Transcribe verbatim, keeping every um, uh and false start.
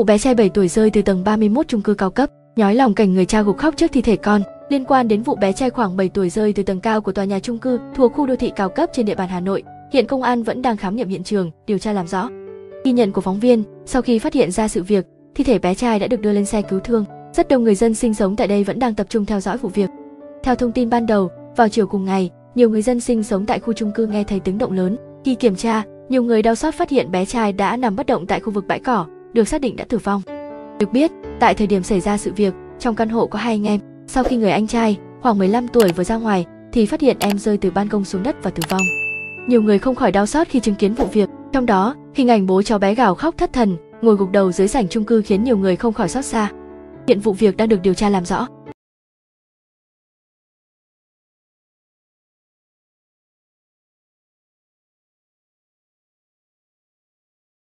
Vụ bé trai bảy tuổi rơi từ tầng ba mươi mốt chung cư cao cấp, nhói lòng cảnh người cha gục khóc trước thi thể con. Liên quan đến vụ bé trai khoảng bảy tuổi rơi từ tầng cao của tòa nhà chung cư thuộc khu đô thị cao cấp trên địa bàn Hà Nội, hiện công an vẫn đang khám nghiệm hiện trường, điều tra làm rõ. Ghi nhận của phóng viên, sau khi phát hiện ra sự việc, thi thể bé trai đã được đưa lên xe cứu thương. Rất đông người dân sinh sống tại đây vẫn đang tập trung theo dõi vụ việc. Theo thông tin ban đầu, vào chiều cùng ngày, nhiều người dân sinh sống tại khu chung cư nghe thấy tiếng động lớn. Khi kiểm tra, nhiều người đau xót phát hiện bé trai đã nằm bất động tại khu vực bãi cỏ, được xác định đã tử vong. Được biết, tại thời điểm xảy ra sự việc, trong căn hộ có hai anh em. Sau khi người anh trai, khoảng mười lăm tuổi vừa ra ngoài, thì phát hiện em rơi từ ban công xuống đất và tử vong. Nhiều người không khỏi đau xót khi chứng kiến vụ việc, trong đó hình ảnh bố cháu bé gào khóc thất thần, ngồi gục đầu dưới sảnh chung cư khiến nhiều người không khỏi xót xa. Hiện vụ việc đang được điều tra làm rõ.